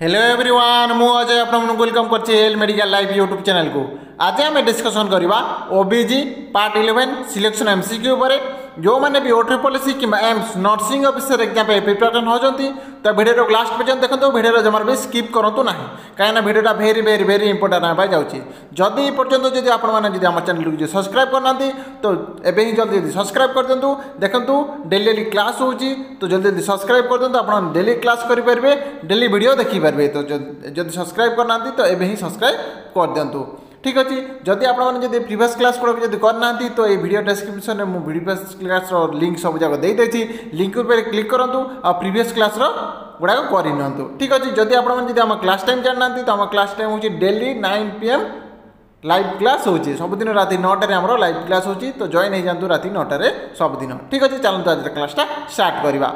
Hello everyone मु अजय आपमन welcome करछि L medical live YouTube channel को। आज आम डिस्कसन करबा ओबीजी पार्ट 11 सिलेक्शन एमसीक्यू पर जो मैंने भी ओट्री पॉलिसी कि AIIMS nursing officer exam preparation होती तो भिडियो को लास्ट पर्यटन देखो। भिडियो जमार भी स्किप करूँ ना कहीं भिडियोटा भेरी भेरी भेरी इंपोर्टाट आम जाऊँगी। जदि पर्यटन जब आप चैनल को सब्सक्राइब करना तो एवं जल्दी सब्सक्राइब कर दिंतु। देखो डेली डेली क्लास हो तो जल्दी सब्सक्राइब कर दिंतु। आप डेली क्लास करेंगे डेली भिडियो देखिपारे तो जब सब्सक्राइब करना तो एवं ही सब्सक्राइब कर दिंतु। ठीक अच्छे जदि आपड़ी प्रिवियस क्लास को जब करना तो ये वीडियो डिस्क्रिप्शन में मुझे प्रिवियस क्लास रो लिंक सब जगह दे देछि। लिंक पर क्लिक करूँ आ प्रिवियस क्लास रो गुड़ाक करनी। ठीक अच्छे जदि आप क्लास टाइम जानना तो आम क्लास टाइम होची डेली 9 PM लाइव क्लास होची। सबुदिन राति 9 आम लाइव क्लास होची तो जॉइन हो जातु राति 9 सबुदिन। ठीक अच्छे चलता आज क्लासटा स्टार्ट करवा।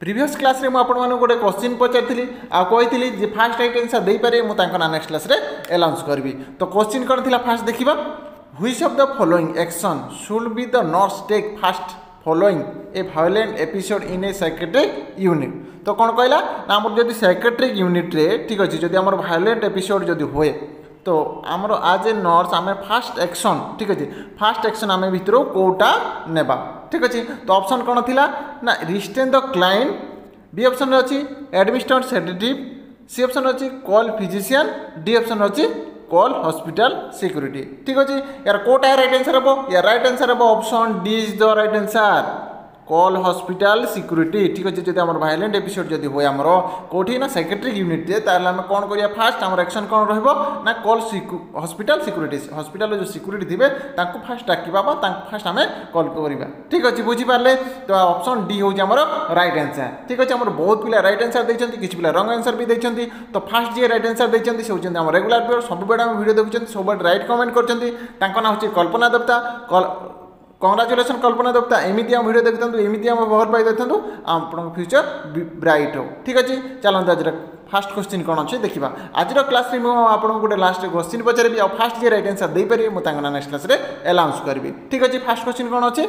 प्रिवियस क्लास में मुझे गोटे क्वेश्चन पचारी आई फास्ट राइट आंसर दे पारे मुझे नेक्स्ट क्लास रे अनाउंस करी। तो क्वेश्चन कौन थी फास्ट देखा which of the following action should be the nurse take first following a violent episode in a psychiatric unit. तो कौन कहला ना आम जब साइकेट्रिक यूनिट रे। ठीक अच्छे जब आम वायलेंट एपिसोड जब हुए तो आम आज ए नर्स आम फास्ट एक्शन। ठीक अच्छे फास्ट एक्शन आम भितर कौटा नेबा। ठीक अच्छे तो ऑप्शन कौन थी ना restrain the client, B option अच्छी एडमिनिस्ट्रेट सेडेटिव, सी ऑप्शन अच्छी कॉल फिजिशियन, डी ऑप्शन अच्छी कॉल हॉस्पिटल सिक्यूरिटी। ठीक अच्छे यार कौटा राइट आंसर हम यार राइट आंसर हम option D is the right answer call hospital security. ठीक अच्छे जब आम वायलेंट एपिसोड जब हुए आम कौटी ना साइकेट्रिक यूनिट जे ताल आम कौन कर फास्ट आम एक्शन कौन रहा कॉल हॉस्पिटल सिक्यूरिटी हॉस्पिटल जो सिक्यूरिटी थे फास्ट डाकवा फास्ट आम कॉल करवा। ठीक अच्छे बुझीपारे तो ऑप्शन डी हूँ आमर राइट आंसर। ठीक अच्छे आम बहुत पिला राइट आंसर देते किसी पिला रंग आंसर भी देते। तो फास्ट जी राइट आंसर देते से होती आम रेगुलर प्लेयर सबुबे आम वीडियो देखते सबुबे राइट कमेंट कर कल्पना दत्ता। कंग्राचुलेसन कल्पना दत्ता एमती आम भिडियो देखते एमती आम भर पाई देखते आपन फ्यूचर ब्राइट हो। ठीक अच्छे चलता आज फास्ट क्वेश्चन कौन अच्छे देखा। आज क्लास में आपको गोटे लास्ट क्वेश्चन पचारि आ फास्ट जी राइट आंसर दे पारे मुझे नेक्स्ट क्लास रे अनाउंस करी। ठीक अच्छे फास्ट क्वेश्चन कौन अच्छे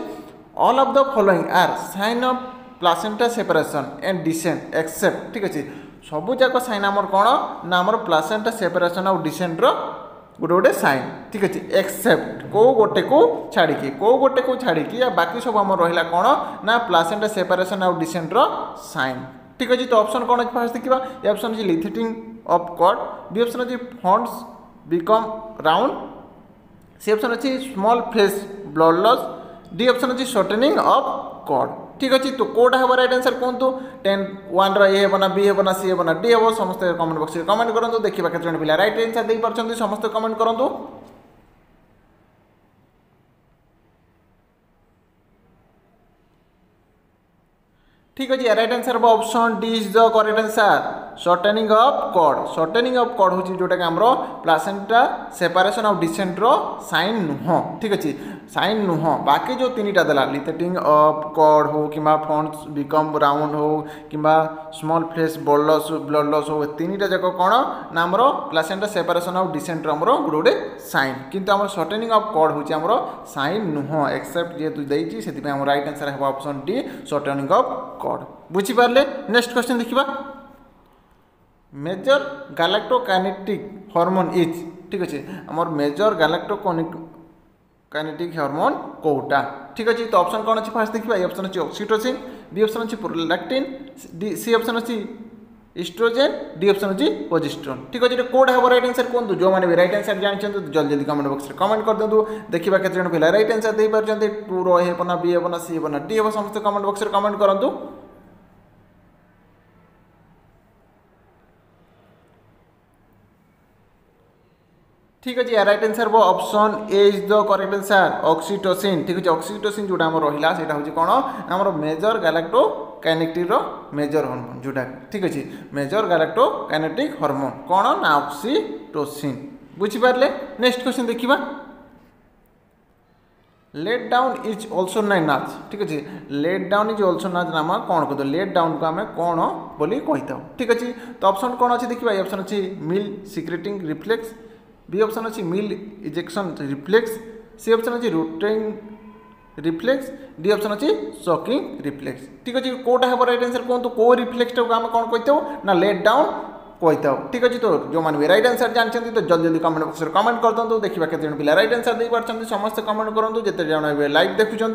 all of the following are sign of placenta separation and descent except. ठीक अच्छे सबुजाक साइन आमर कौन ना आम प्लासेंटा सेपरेशन आउ डिसेंट रो गोटे गोटे साइन। ठीक अच्छे एक्सेप्ट कौ गोटे को छाड़ी कौ गोटे को छाड़ी या बाकी सब आम रहा कौन ना प्लासेंटा सेपरेशन आउ डिसेंट रो साइन। ठीक अच्छे तो ऑप्शन कौन अच्छे फास्ट देखा ये ऑप्शन अच्छे lengthening of cord, B option अच्छे fundus become round, C option अच्छे small face blood loss, D option अच्छे शॉर्टनिंग ऑफ कॉर्ड। ठीक अच्छे तो कौटा हम रईट आंसर कहतु 10 1 रे होना बी होना सी होना डी हे समस्त कमेंट बक्स कमेंट करूँ देखा कत पे रईट आंसर दे पार्टी समस्त कमेंट करूँ। ठीक अच्छे रईट आंसर हम option D is the correct answer shortening of cord. Shortening of cord हूँ जोटा कि आम प्लासेंटा सेपरेशन ऑफ डिसेंट रो साइन नुह। ठीक अच्छे साइन नुह बाकी जो तीन टा देला लिथिटिंग ऑफ कॉर्ड हो कि फ्रंट्स बिकम राउंड हो कि स्मॉल फेस ब्लड लॉस हो तीन टा जाक कौन ना आम प्लासेंटा सेपरेशन ऑफ डिसेंट रो आमर गोटे गोटे साइन किंतु आम शॉर्टनिंग ऑफ कॉर्ड हूँ आम साइन नुह एक्सेप्ट जेहेतु देती से रईट आंसर है option D shortening of cord. बुझीपारे नेक्स्ट क्वेश्चन देखा मेजर गैलेक्टोकाइनेटिक हार्मोन इज। ठीक अच्छे आमर मेजर गैलेक्टोकाइनेटिक हार्मोन कौटा। ठीक अच्छे तो ऑप्शन कौन अच्छे फास्ट देखा ये ऑप्शन अच्छे ऑक्सीटोसिन, बी ऑप्शन अच्छे प्रोलैक्टिन, डी सी ऑप्शन अच्छे एस्ट्रोजेन, डी ऑप्शन अच्छे प्रोजेस्टेरोन। ठीक अच्छे कौटा हम रईट आंसर कहूँ जो मैंने भी रईट आंसर जानते जल्दी जल्दी कमेंट बक्स में कमेंट कर दिंतु देखा कत जन पे रईट आंसर दे पार्टी टू रोना बी होना सी होना डी हे समस्त कमेंट बक्स में कमेंट करूँ। ठीक अच्छे राइट आंसर वो option A is the correct answer oxytocin. ठीक अच्छे ऑक्सीटोसिन जोटा आम रहा से कौन आम मेजर गैलेक्टोकाइनेटिक रो मेजर हार्मोन जोटा। ठीक अच्छे मेजर गैलेक्टोकाइनेटिक हार्मोन कौन ना ऑक्सीटोसिन। बुझीपारे नेक्स्ट क्वेश्चन देखा let down is also known as. ठीक अच्छे लेट डाउन इज अल्सो नाच नाम कौन कहते लेट डाउन को आम कौन बोली कही था। ठीक अच्छे तो ऑप्शन कौन अच्छे देखा ये ऑप्शन अच्छे milk secreting reflex, B option अच्छी milk ejection reflex, C option अच्छी रोटिंग रिफ्लेक्स, डी ऑप्शन अच्छी सॉकिंग रिफ्लेक्स। ठीक अच्छे कौटा हम रईट आंसर कहूँ कौ रिफ्लेक्स टाइम आम कौन कही ना लेट डाउन कही ठीक अच्छे। तो जो मैंने रईट आंसर जानते तो जल्दी जल्दी कमेंट बक्स में कमेंट कर दूँ देखा कितने पिला रईट आंसर दे पार्टी समस्त कमेंट करूँ जिते जन लाइव देखुं।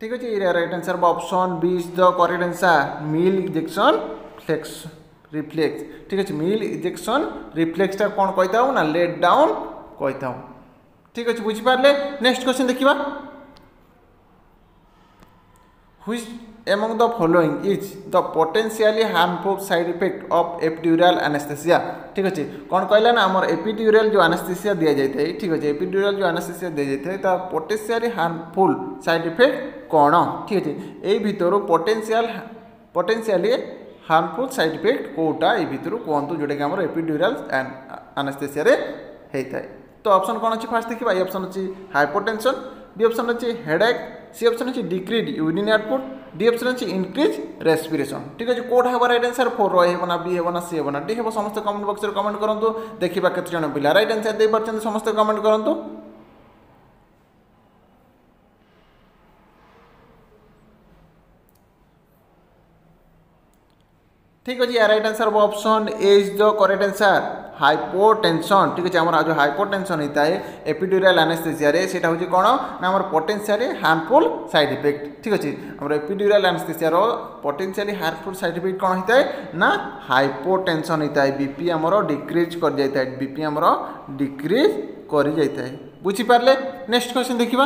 ठीक अच्छे ये right answer option B is the correct answer milk injection flex reflex. ठीक अच्छे मिल इंजेक्शन रिफ्लेक्सटा कौन कही था ना लेट डाउन कही था। ठीक अच्छे बुझिपारे नेक्स्ट क्वेश्चन देखा Which among the following is the potentially harmful side effect of epidural anesthesia? ठीक अच्छे कौन कहला ना आमर एपिड्यूराल जो anesthesia दिया जाए थे। ठीक अच्छे एपिड्यूराल जो anesthesia दिया जाए थे तो potentially harmful side effect कौन? ठीक अच्छे यही भितर potentially harmful side effect Kota ये भितर कहतु जोटा कि आमर एपिड्यूराल anesthesia रे हेइथाय। तो ऑप्शन कौन अच्छे फास्ट देखा ये ऑप्शन अच्छे हाइपोटेंशन, बी ऑप्शन अच्छे हेडेक, सी ऑप्शन अच्छे decrease urine output, D option अच्छे इनक्रीज रेस्पिरेशन। ठीक अच्छे कोड है रईट आंसर फोर होना बी होना सी होना डी हो समस्त कमेंट बक्स में कमेंट करूँ देखा केत जन पिला रईट आंसर दे पार्टी समस्त कमेंट करूँ। ठीक अच्छे यार right answer option A is the correct answer hypotension. ठीक अच्छे आमर जो हाइपोटेंशन होता है एपिड्यूराल एनेस्थेसिया रे सेटा होची कोन ना आमर पोटेंशियली हार्मफुल साइड इफेक्ट। ठीक अच्छे आमर एपिड्यूराल एनेस्थेसिया रो पोटेंशियली हार्मफुल साइड इफेक्ट कोन होता है ना हाइपोटेंशन होता है। बीपी आमर डिक्रीज कर जाता है, बीपी आमर डिक्रीज कर जाता है। बुझी पारले नेक्स्ट क्वेश्चन देखिबा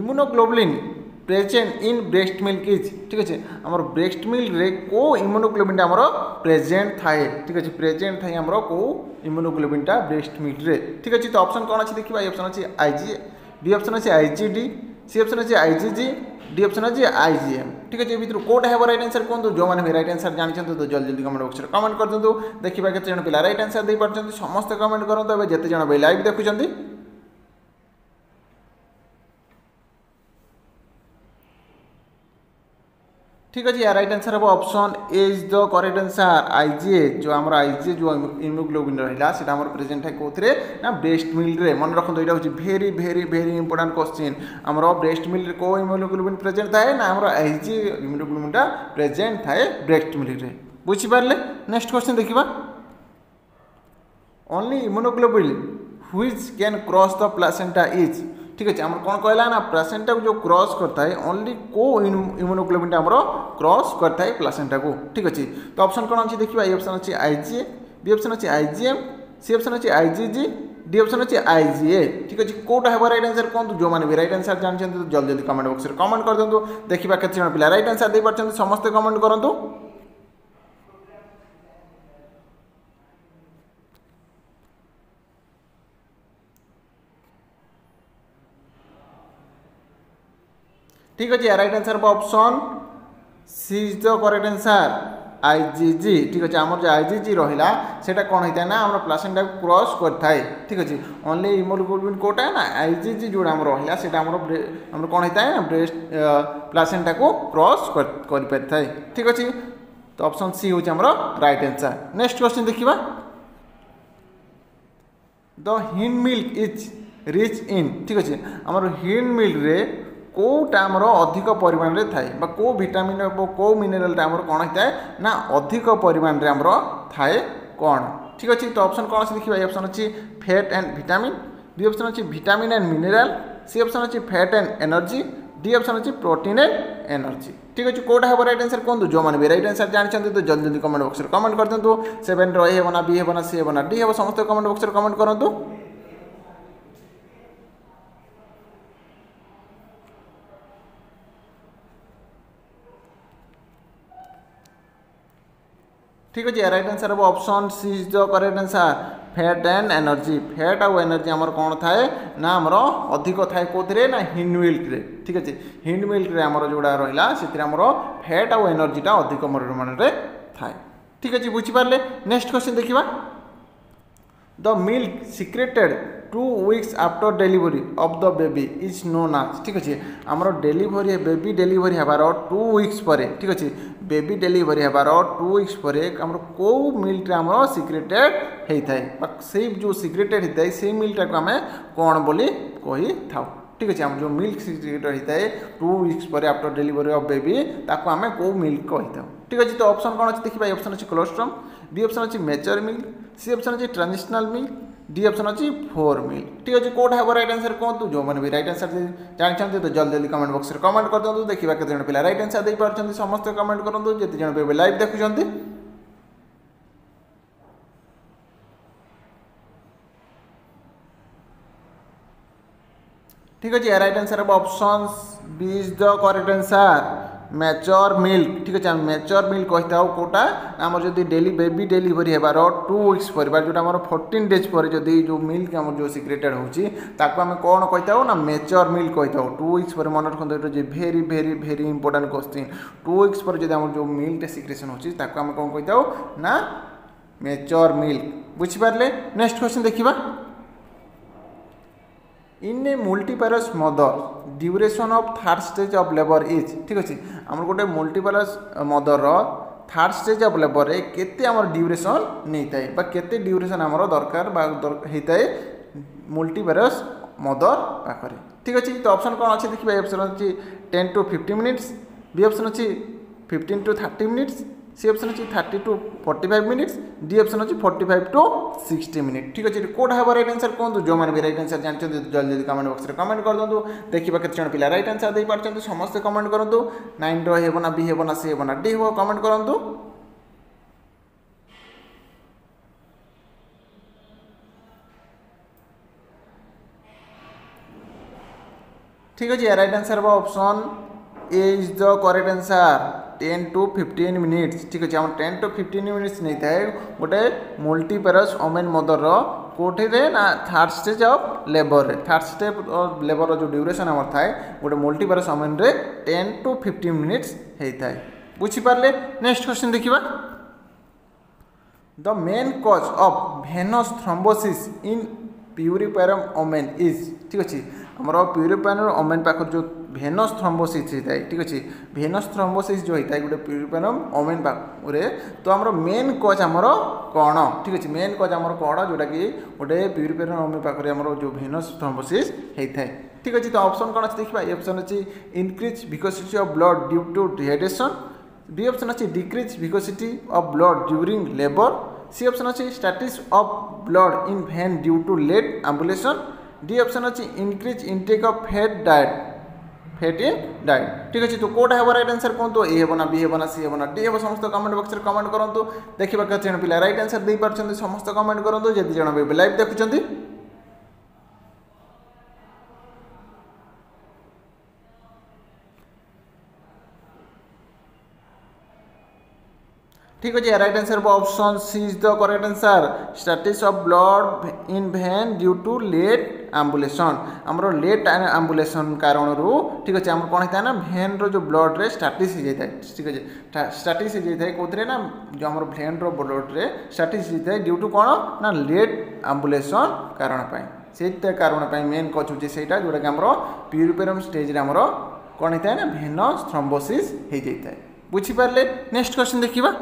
immunoglobulin present in breast milk is. ठीक अच्छे आमर ब्रेस्ट मिल्क रे को इम्यूनोग्लोबिन आमर प्रेजेन्ट थाए। ठीक अच्छे प्रेजेन्ट थाए आमर को इम्यूनोग्लोबिन ब्रेस्ट मिल्क रे। ठीक अच्छे तो ऑप्शन कौन अच्छे देखा ये ऑप्शन अच्छे आईजी, बी ऑप्शन अच्छे आईजीडी, सी ऑप्शन अच्छे आईजीजी, डी ऑप्शन अच्छे आईजीएम। ठीक अच्छे ये भितर कोटा है रईट आंसर कहूँ जो मैंने रईट आंसर जानते तो जल्दी जल्दी कमेंट बक्स में कमेंट कर दूँ देखा केत जन पिला रईट आंसर दे पार्टी समस्त कमेंट करूँ। तो जिते जन भाई लाइव देखुं ठीक अच्छे यार रईट आंसर हम option A is the correct answer IgA जो आम आईजीए जो इम्यूनोग्लोबिन रहा है आम प्रेजेन्ट है कौथे ना ब्रेस्ट मिल्क रे मन रखु यहाँ हूँ very very very important question आमर ब्रेस्ट मिल्क को इम्यूनोग्लोबिन प्रेजेन्ट थाए ना आम आईजीए इम्यूनोग्लोबिन प्रेजेन्ट थाए ब्रेस्ट मिल्क रे। बुझिपारे नेक्स्ट क्वेश्चन देखा only immunoglobin which can cross the placenta is. ठीक अच्छे आम कौन कहला ना प्लासेंटा को जो क्रॉस करता है ओनली को इम्यूनोग्लोबिन आम क्रॉस करता है प्लासेंटा को। ठीक अच्छे तो ऑप्शन कौन अच्छे देखा ये ऑप्शन अच्छे आईजीए, बी ऑप्शन अच्छे आईजीएम, सी ऑप्शन अच्छे आईजीजी, डी ऑप्शन अच्छे आईजीए। ठीक अच्छे कोटा है रईट आंसर कहूँ जो मैंने रईट आंसर जानते तो जल्दी जल्दी कमेंट बक्स में कमेंट कर दूँ देखा केत जन पिला रईट आंसर दे पार्टी समस्त कमेंट करूँ। ठीक अच्छे right answer option C is the correct answer IgG. ठीक अच्छे आमर जो आईजीजी रहा से कौन होता है ना आम प्लासेंटा को क्रॉस करता है। ठीक अच्छे ओनली इम्यूनोग्लोबिन कोटा है ना आईजीजी जो आम रहा से कौन होता है ना ब्रेस्ट प्लासेंटा को क्रॉस कर। ठीक अच्छे तो ऑप्शन सी हूँ आमर रईट आंसर। नेक्स्ट क्वेश्चन देखा the hind milk is rich in. ठीक अच्छे आमर हिंड मिल्क रे कोटा आमर अधिक परिमाण रे थाए बा को विटामिन को मिनेराल आम कौन होता है ना अधिक परिमाण रे आमर थाए कौन। ठीक अच्छे तो ऑप्शन कौन अच्छे देखा ये ऑप्शन अच्छे fat and vitamin, B option अच्छे vitamin and mineral, C option अच्छे fat and energy, D option अच्छे प्रोटीन एंड एनर्जी। ठीक अच्छे कोटा है रईट आंसर कहूँ जो मैंने रईट आंसर जानते तो जल्दी जल्दी कमेंट बक्स में कमेंट कर दूँ सेवेन रे होना बी होना सी होना डी हो समस्त कमेंट बक्स में कमेंट करूँ। ठीक अच्छे रईट आंसर हम option C is the correct answer fat and energy. Fat आउ एनर्जी आमर कौन थाए ना आमर अधिक थाए कौथे ना हिंड मिल्क रे। ठीक अच्छे हिंड मिल्क रे आमर जोड़ा रहा से आमर फैट आउ एनर्जीटा अधिक परिमाण रे थाए। ठीक अच्छे बुझिपारे नेक्स्ट क्वेश्चन देखा the milk secreted 2 weeks after delivery of the baby is known as. ठीक अच्छे आमर डेलीवरी बेबी डेलीवरी हबार 2 weeks पर। ठीक अच्छे बेबी डेलीवरी हबार 2 weeks पर आमर को मिल्क आमर सिक्रेटेड होता है से जो सिक्रेटेड होता है से मिल्क टाक आम कौन बोली कही था। ठीक अच्छे जो मिल्क सीक्रेट रही है 2 वीक्स पर आफ्टर डिलीवरी ऑफ बेबी ताको आम कौ मिल्क कही था। ठीक अच्छे तो ऑप्शन कौन अच्छे देखा ऑप्शन अच्छे क्लोस्ट्रम, बी ऑप्शन अच्छे मेचर मिल्क, सी ऑप्शन अच्छे ट्रांजिशनल मिल्क, डी ऑप्शन अच्छी 4 मिल्क। ठीक अच्छे कौटा हम रईट आंसर कहतु जो मैंने भी रईट आंसर जानते तो जल्दी जल्दी कमेंट बक्स में कमेंट कर दिखाँ देखा केत जन पिला रईट आंसर दे पार्टी समस्त कमेंट करूँ जिते जन पे लाइव देखुंत। ठीक अच्छे रईट आंसर हम option B is the correct answer mature milk. ठीक अच्छे आम मैच्योर मिल्क कही था कौटा आम जो डेली बेबी डेलीवरी होबार 2 वीक्स पर जोटा आम 14 डेज पर जो मिल्क आम जो सिक्रेटेड होता आम कौन कही था ना मैच्योर मिल्क कही था 2 वीक्स पर मन रखते ये very very very important question 2 weeks पर जो आम जो मिल्क सिक्रेसन होता आम कौन कही था ना मैच्योर मिल्क। बुझीपारे नेक्स्ट क्वेश्चन देखा in a multiparous mother duration of third stage of labour is. ठीक अच्छे आम गोटे multiparous mother third stage of labour रे केते आमर ड्यूरेशन नहीं थाए बा केते ड्यूरेशन आमर दरकार बा होता है मल्टीपरस मदर पाखे। ठीक अच्छे तो ऑप्शन कौन अच्छे देखिए ऑप्शन अच्छी 10 to 50 मिनिट्स, बी ऑप्शन अच्छी 15 to 30 मिनिट्स, सी ऑप्शन अच्छी 30 to 45 मिनिट्स, डी ऑप्शन अच्छी 45 to 60 मिनिट। ठीक अच्छे कौटा हम रईट आंसर कहूँ जो मैंने भी रईट आंसर जानते जल्दी जल्दी कमेंट बक्स में कमेंट कर दूँ देखा केत जन पिला रईट आंसर दे पार्टी समस्त कमेंट करूँ 9 बी होना सी होना डी हो कमेंट करूँ। ठीक अच्छे रईट आंसर हम option A is the correct answer 10 to 15 minutes. ठीक अच्छे आम 10 to 15 मिनिट्स नहीं था गोटे मल्टीपरस ओमेन मदर कोठे रे ना third stage of labour third stage of labour जो ड्यूरेशन आम थाए गोटे मल्टीपरस ओमेन रे 10 to 15 मिनिट्स होता है। बुझीपारे नेक्स्ट क्वेश्चन देखा the main cause of venous thrombosis in puerperium women is. ठीक अच्छे आमर प्यूरिपेरम ओमेन पाख जो भेनस थ्रोम्बोसिस होता है। ठीक अच्छे भेनस थ्रोम्बोसिस जो होता है गोटे प्यूरिपेरम ओमेन पाखे तो आमर मेन कज आमर कौन। ठीक अच्छे मेन कज आमर कौन जोटा कि गोटे प्यूरिपेरम ओमेन पाखे आमर जो भेनस थ्रोम्बोसिस होता है। ठीक अच्छे तो ऑप्शन कौन अच्छे देखा ऑप्शन अच्छी increase viscosity of blood due to dehydration, B option अच्छी decrease viscosity of blood during labour, C option अच्छी stasis of blood in vein due to late ambulation, D option अच्छी increase intake of fat diet fat in diet. ठीक अच्छे तो कौटा हम right answer कहूँ ए होना B होना सी होना डी हो समस्त कमेंट बक्स में कमेंट करूँ देखा केत जन पिला रईट आंसर दे पार्टी समस्त कमेंट करूँ जदि जन भी लाइव देखुंत। ठीक अच्छे right answer option C is the correct answer stasis of blood in vein due to late ambulation आमर लेट एम्बुलेशन कारण रू। ठीक अच्छे आम कौन होता है ना भेन रो जो ब्लड रे स्टैटिस हो जाए। ठीक अच्छे स्टैटिस हो जाए कौन ना जो आम भेन रो ब्लड रे स्टैटिस हो जाए ड्यू टू कौन ना लेट एम्बुलेशन कारण से कारण मेन कज हो सहीटा जोटा कि आम प्यूरिपेरम स्टेज आमर कौन होता है ना भेनस थ्रोम्बोसिस हो जाए। बुझीपारे नेक्स्ट क्वेश्चन देखा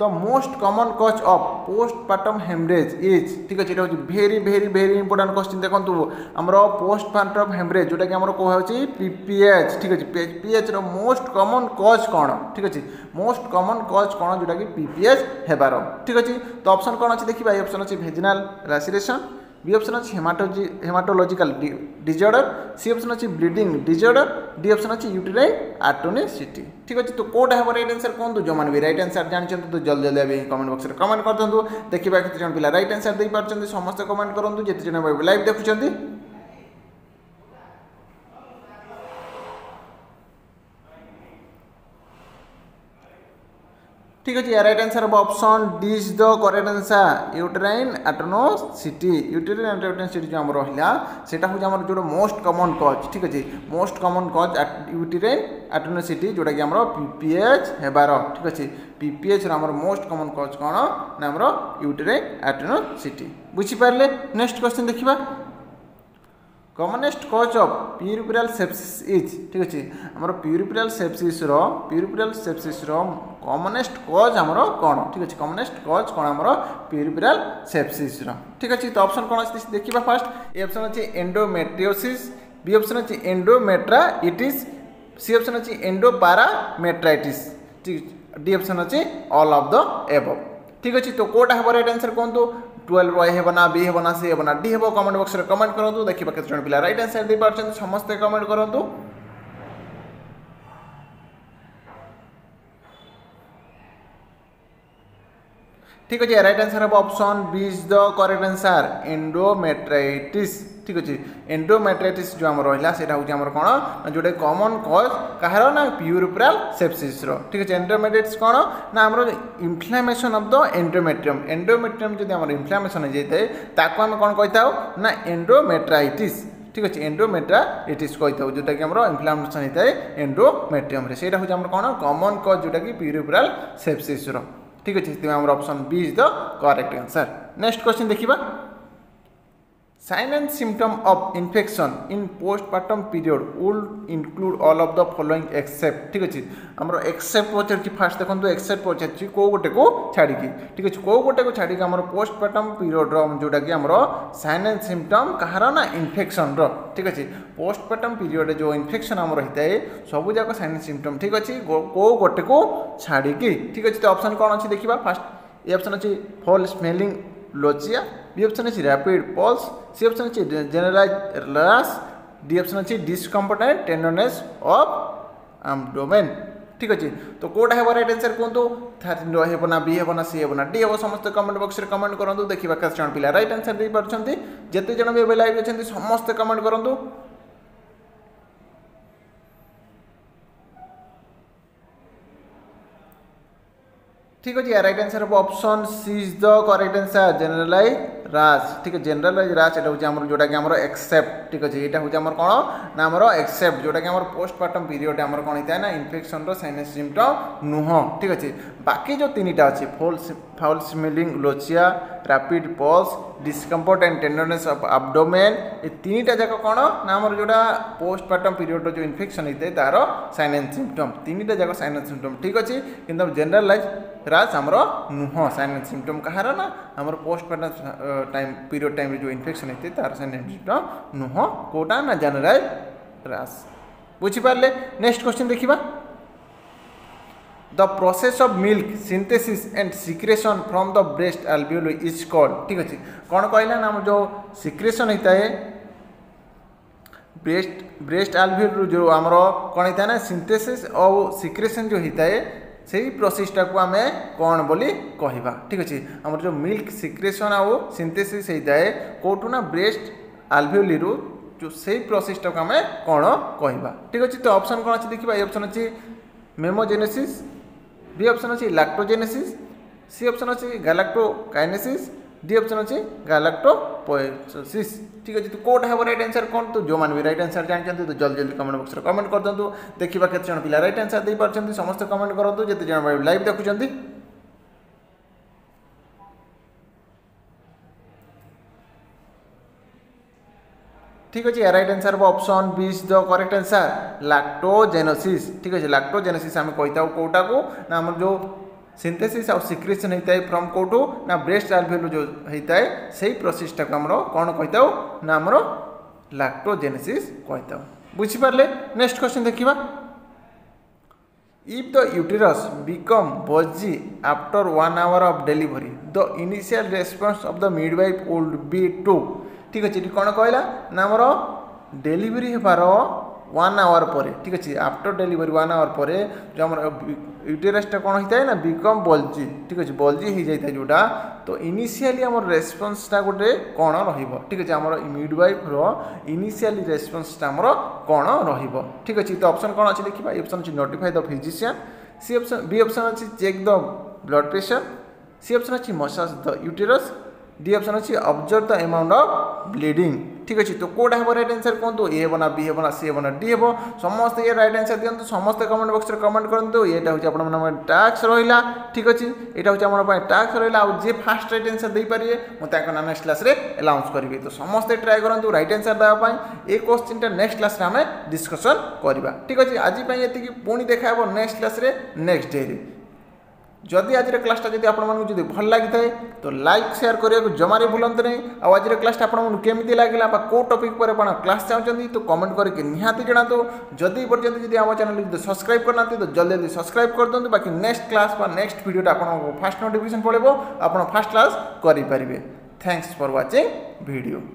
the most common cause of postpartum haemorrhage is. ठीक अच्छे ये भेरी भेरी भेरी इंपोर्टेंट क्वेश्चन देखो आमर पोस्टपार्टम हेमरेज जोटा कि आम कहूँ पीपीएच। ठीक अच्छे पीपीएच रो मोस्ट कॉमन कज कौन। ठीक अच्छे मोस्ट कॉमन कज कौन जोटा कि पीपीएच हेबार। ठीक अच्छे तो ऑप्शन कौन अच्छे देखा ऑप्शन अच्छे वेजिनल लैसेरेशन, बी ऑप्शन अच्छी हेमाटोलॉजिकल डिजॉर्डर, सी ऑप्शन अच्छी ब्लीडिंग डिजॉर्डर, डी ऑप्शन अच्छी यूट्राइन एटोनिसिटी। ठीक अच्छे तो कौटा हम रईट आंसर कहूँ जो मैंने भी रईट आंसर जानते तो जल्दी जल्दी अभी कमेंट बक्स में कमेंट कर दूँ देखा केत जन पिला रईट आंसर दे पार्टी समस्त कमेंट करूँ जिते जन लाइव देखुंत। ठीक अच्छे राइट आंसर हम option D is the correct answer uterine atonicity. Uterine atonicity जो आम रहा से जो मोस्ट कॉमन कज। ठीक अच्छे most common cause uterine atonicity जोटा कि आम पीपीएच हेबार। ठीक अच्छे पीपीएच आम मोस्ट कॉमन कज कौन ना आम यूट्राइन एटोनिसिटी। बुझीपारे नेक्स्ट क्वेश्चन देखा commonest cause of puerperal sepsis is ठीक अछि हमर प्यूरिपेराल सेप्सिस रो कॉमनेस्ट कॉज हमरो कोन ठीक अछि कॉमनेस्ट कॉज कोन हमरो प्यूरिपेराल सेप्सिस रो ठीक अछि तो ऑप्शन कोन अछि देखिबा फर्स्ट ए ऑप्शन अछि एंडोमेट्रियोसिस बी ऑप्शन अछि एंडोमेट्राइटिस सी ऑप्शन अछि एंडोपारामेट्राइटिस ठीक डी ऑप्शन अछि ऑल ऑफ द अबव ठीक अछि तो कोटा हमर राइट आंसर कोन तो 12 वाई है बना बी है बना सी है बना डी है कमेंट बॉक्स रे कमेंट करंतु देखिबा केते जण पिला राइट आंसर दे परछन समस्त कमेंट करंतु ठीक अछि राइट आंसर अब option B is the correct answer endometritis ठीक अछि एंडोमेट्राइटिस जो हमर रहला सेटा होय हमर कोन जोडे कॉमन कॉज काहरो ना प्यूरिपेराल सेप्सिस रो ठीक अछि एंडोमेट्राइटिस कोन ना हमर inflammation of the endometrium endometrium जदि हमर इन्फ्लेमेशन हो जायते ताको हम कोन कहताउ ना एंडोमेट्राइटिस ठीक अछि एंडोमेट्राइटिस कहताउ जोटा कि हमर इन्फ्लेमेशन होइताए एंडोमेट्रियम रे सेटा होय हमर कोन कॉमन कॉज जोटा कि प्यूरिपेराल सेप्सिस रो ठीक अछि त हमर option B is the correct answer next question देखिबा sign and symptom of infection in postpartum period would include all of the following except ठीक अछि हमर एक्सेप्ट पचर की फास्ट देखन तो एक्सेप्ट पचर छी को गोटे को छाडी की ठीक अछि को गोटे को छाडी के हमर पोस्टपार्टम पीरियड रो जोटा कि हमर साइन एंड सिम्पटम कहार ना इन्फेक्शन रो ठीक अछि पोस्टपार्टम पीरियड जो इन्फेक्शन हमर हिताए सब जाक साइन एंड सिम्पटम ठीक अछि को गोटे को छाडी की ठीक अछि तो ऑप्शन कोन अछि देखिबा फास्ट ए ऑप्शन अछि foul smelling lochia B option अछि रैपिड पल्स सी ऑप्शन अछि जनरलाइज्ड रैश डी ऑप्शन अछि discomfort and tenderness of abdomen ठीक अछि तो कोड हेबो राइट आंसर कोन तो 13 रो हेबो ना बी हेबो ना सी हेबो ना डी हेबो समस्त कमेंट बॉक्स रे कमेंट करंतु देखिबा के जण पिला राइट आंसर दे परछंती जते जण बे लाइव अछंती समस्त कमेंट करंतु ठीक अछि राइट आंसर अब option C is the correct answer generalised rash ठीक है जनरलाइज राज एटा होय हमर जोटा कि हमर एक्सेप्ट ठीक अछि एटा होय हमर कोन ना हमर एक्सेप्ट जोटा कि हमर पोस्टपार्टम पीरियड हमर कोन हिता ना इन्फेक्शन रो साइन एंड सिम्पटम नुह ठीक अछि बाकी जो तीनटा अछि foul smelling lochia rapid pulse discomfort and tenderness of abdomen ए तीनटा जक कोन ना हमर जोटा पोस्टपार्टम पीरियड रो जो इन्फेक्शन हिते तारो साइन एंड सिम्पटम तीनटा जक साइन एंड सिम्पटम ठीक अछि किंतु जनरलाइज राज हमर नुह साइन एंड सिम्पटम कहार ना हमर पोस्टपार्टम टाइम पीरियड टाइम जो इन्फेक्शन होते तार साइन एंड सिम्पटम नुह कोटा ना जनरलाइज रास बुझी पारले। नेक्स्ट क्वेश्चन देखिबा the process of milk synthesis and secretion from the breast alveoli is called ठीक अछि कोन कहला ना हम जो सिक्रेशन होता है ब्रेस्ट एल्वियोली जो हमरो कोन होता है ना सिंथेसिस और सिक्रेशन जो होता है सही प्रोसेसटा को आम कौन बोली कहवा ठीक अच्छे हमर जो मिल्क सिक्रेशन आउ सिंथेसिस होताए कौटू ना ब्रेस्ट एल्वियोली जो सही प्रोसेसटा को आम कौन कहवा ठीक अच्छे तो ऑप्शन कौन अच्छे देखा ये ऑप्शन अच्छी मेमोजेनेसिस बी ऑप्शन अच्छी लैक्टोजेनेसिस सी ऑप्शन अच्छी गैलेक्टोकाइनेसिस डी ऑप्शन अच्छे गैलेक्टोपोएसिस ठीक अच्छे तो कोटा हेब रईट आंसर कौन तो जो मैंने भी रईट आंसर जानते तो जल्दी जल्दी कमेंट बक्स कमेंट कर दिखाँ देखा केत जन पिला रईट आंसर दे पार्टी समस्त कमेंट करूँ जिते जन लाइव देखुंत ठीक अच्छे right answer option B is the correct answer lactogenesis ठीक अच्छे लैक्टोजेनेसिस आम कही कोटा को ना आम जो सिंथेसिस और सिक्रेशन होता है फ्रॉम कोटू ना ब्रेस्ट एल्वियोली जो होता है सही प्रोसेस टाक हमरो कौन कहता ना हमरो लैक्टोजेनेसिस कहता बुझी पारले। नेक्स्ट क्वेश्चन देखिबा if the uterus become boggy after 1 hour of delivery the initial response of the midwife would be to ठीक अछि कौन कहला ना हमरो डिलीवरी हेबारो 1 आवर पर ठीक अच्छे आफ्टर डिलीवरी 1 आवर पर जो हमर यूटेरसटा कौन होता है ना बिकम बल्जी ठीक अच्छे बल्जी हो जाता है जोटा तो इनिशियली हमर रेस्पॉन्सटा गोटे कौन रहिबो ठीक अच्छे हमर मिडवाइफ रो इनिशियली रेस्पॉन्सटा हमर कौन रहिबो ठीक अच्छे तो ऑप्शन कौन अछि देखिबा ऑप्शन अछि notify the physician C option B option अछि check the blood pressure C option अछि massage the uterus D option अछि observe the amount of bleeding ठीक अच्छे तो कौटा हम रईट आंसर कहूँ ए होना बी होना सी होना डी हो समस्ते ये रईट आंसर दिखाँ समस्त कमेंट बक्स में कमेंट करूँ ये हूँ टास्क रहा ठीक अच्छे यहाँ हूँ आम टास्क रहा जे फास्ट रईट आंसर दे पारे मुझे नेक्स्ट क्लास में अनाउंस करी तो समस्ते ट्राए करूँ रईट आंसर देवाई क्वेश्चनटा नेक्स्ट क्लास में आम डिस्कसन करवा ठीक अच्छे आजपाई ये पुणी देखा नेक्स्ट क्लास में नेक्स्ट डे जदि आज क्लासटा जी आपड़ी भल लगी थाए तो लाइक शेयर करने को जमारे भूलते नहीं आज क्लासटा आपमती लगे कौ टॉपिक पर आप क्लास चाहते तो कमेंट करके निहाती जनातु जदि पर्यटन जी आम चैनल जो सब्सक्राइब करना तो जल्दी जल्दी सब्सक्राइब कर दिखाँ बाकी नेक्स्ट क्लास व नेक्स्ट वीडियो आपको फास्ट नोटिफिकेशन पड़ेगा आप फास्ट क्लास करेंगे। Thanks for watching video.